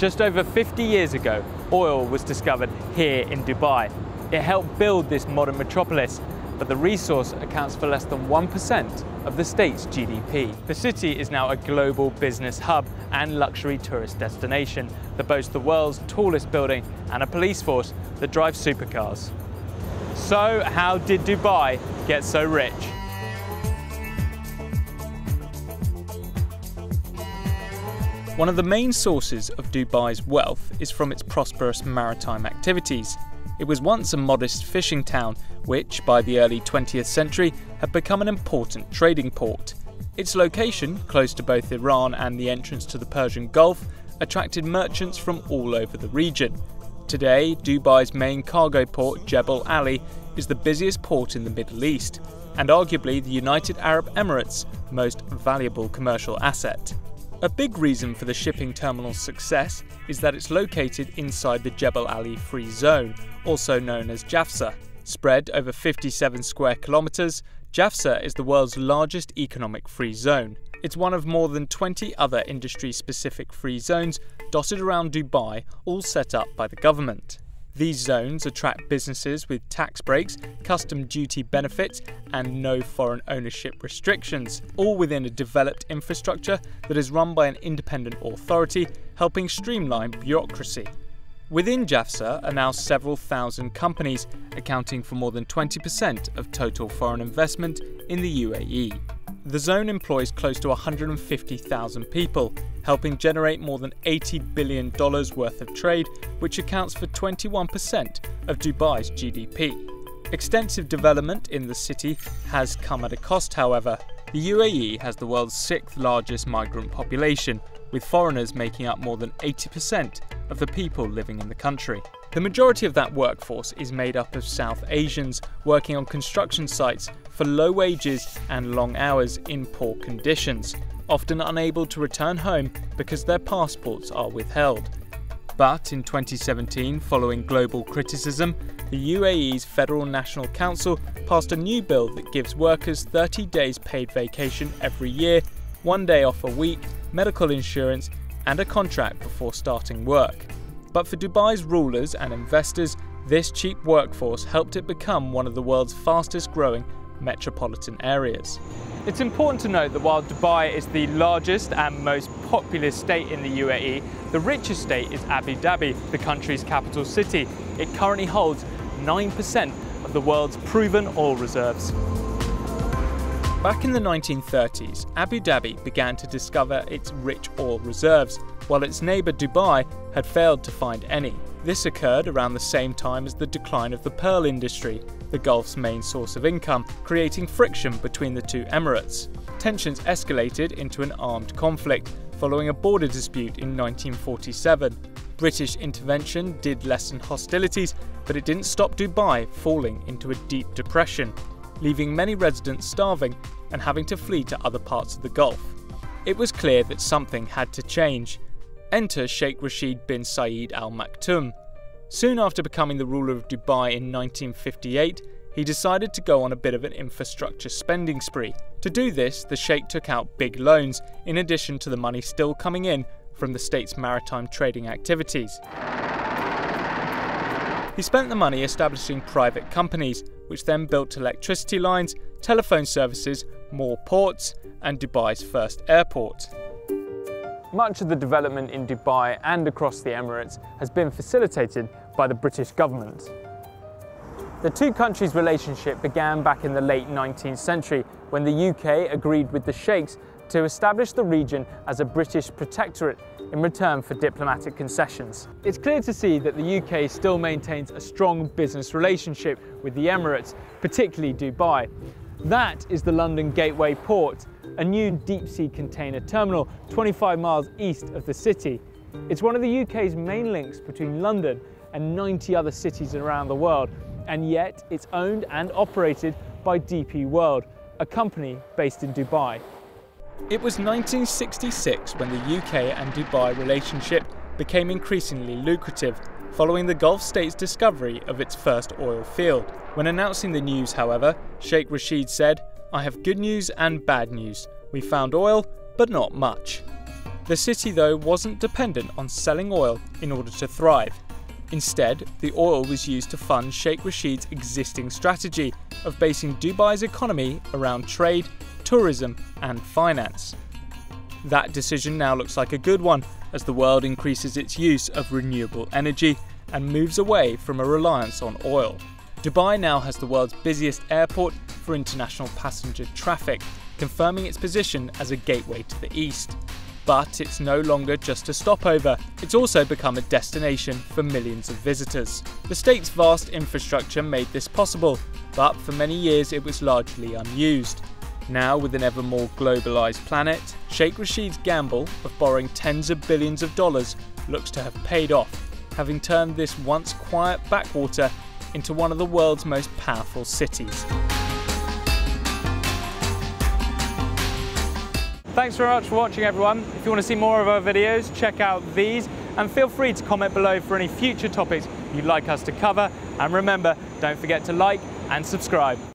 Just over 50 years ago, oil was discovered here in Dubai. It helped build this modern metropolis, but the resource accounts for less than 1% of the state's GDP. The city is now a global business hub and luxury tourist destination that boasts the world's tallest building and a police force that drives supercars. So how did Dubai get so rich? One of the main sources of Dubai's wealth is from its prosperous maritime activities. It was once a modest fishing town, which by the early 20th century had become an important trading port. Its location, close to both Iran and the entrance to the Persian Gulf, attracted merchants from all over the region. Today, Dubai's main cargo port, Jebel Ali, is the busiest port in the Middle East, and arguably the United Arab Emirates' most valuable commercial asset. A big reason for the shipping terminal's success is that it's located inside the Jebel Ali Free Zone, also known as Jafza. Spread over 57 square kilometres, Jafza is the world's largest economic free zone. It's one of more than 20 other industry-specific free zones dotted around Dubai, all set up by the government. These zones attract businesses with tax breaks, custom duty benefits, and no foreign ownership restrictions, all within a developed infrastructure that is run by an independent authority, helping streamline bureaucracy. Within Jafza are now several thousand companies, accounting for more than 20% of total foreign investment in the UAE. The zone employs close to 150,000 people, helping generate more than $80 billion worth of trade, which accounts for 21% of Dubai's GDP. Extensive development in the city has come at a cost, however. The UAE has the world's 6th largest migrant population, with foreigners making up more than 80% of the people living in the country. The majority of that workforce is made up of South Asians working on construction sites for low wages and long hours in poor conditions, often unable to return home because their passports are withheld. But in 2017, following global criticism, the UAE's Federal National Council passed a new bill that gives workers 30 days paid vacation every year, 1 day off a week, medical insurance, and a contract before starting work. But for Dubai's rulers and investors, this cheap workforce helped it become one of the world's fastest growing metropolitan areas. It's important to note that while Dubai is the largest and most populous state in the UAE, the richest state is Abu Dhabi, the country's capital city. It currently holds 9% of the world's proven oil reserves. Back in the 1930s, Abu Dhabi began to discover its rich oil reserves, while its neighbour Dubai had failed to find any. This occurred around the same time as the decline of the pearl industry, the Gulf's main source of income, creating friction between the two emirates. Tensions escalated into an armed conflict, following a border dispute in 1947. British intervention did lessen hostilities, but it didn't stop Dubai falling into a deep depression, leaving many residents starving and having to flee to other parts of the Gulf. It was clear that something had to change. Enter Sheikh Rashid bin Saeed Al Maktoum. Soon after becoming the ruler of Dubai in 1958, he decided to go on a bit of an infrastructure spending spree. To do this, the sheikh took out big loans, in addition to the money still coming in from the state's maritime trading activities. He spent the money establishing private companies, which then built electricity lines, telephone services, more ports, and Dubai's first airport. Much of the development in Dubai and across the Emirates has been facilitated by the British government. The two countries' relationship began back in the late 19th century when the UK agreed with the Sheikhs to establish the region as a British protectorate in return for diplomatic concessions. It's clear to see that the UK still maintains a strong business relationship with the Emirates, particularly Dubai. That is the London Gateway Port, a new deep-sea container terminal 25 miles east of the city. It's one of the UK's main links between London and 90 other cities around the world, and yet it's owned and operated by DP World, a company based in Dubai. It was 1966 when the UK and Dubai relationship became increasingly lucrative, following the Gulf state's discovery of its first oil field. When announcing the news, however, Sheikh Rashid said, "I have good news and bad news. We found oil, but not much." The city, though, wasn't dependent on selling oil in order to thrive. Instead, the oil was used to fund Sheikh Rashid's existing strategy of basing Dubai's economy around trade, tourism and finance. That decision now looks like a good one, as the world increases its use of renewable energy and moves away from a reliance on oil. Dubai now has the world's busiest airport for international passenger traffic, confirming its position as a gateway to the East. But it's no longer just a stopover, it's also become a destination for millions of visitors. The state's vast infrastructure made this possible, but for many years it was largely unused. Now, with an ever more globalised planet, Sheikh Rashid's gamble of borrowing tens of billions of dollars looks to have paid off, having turned this once quiet backwater into one of the world's most powerful cities. Thanks very much for watching, everyone. If you want to see more of our videos, check out these and feel free to comment below for any future topics you'd like us to cover. And remember, don't forget to like and subscribe.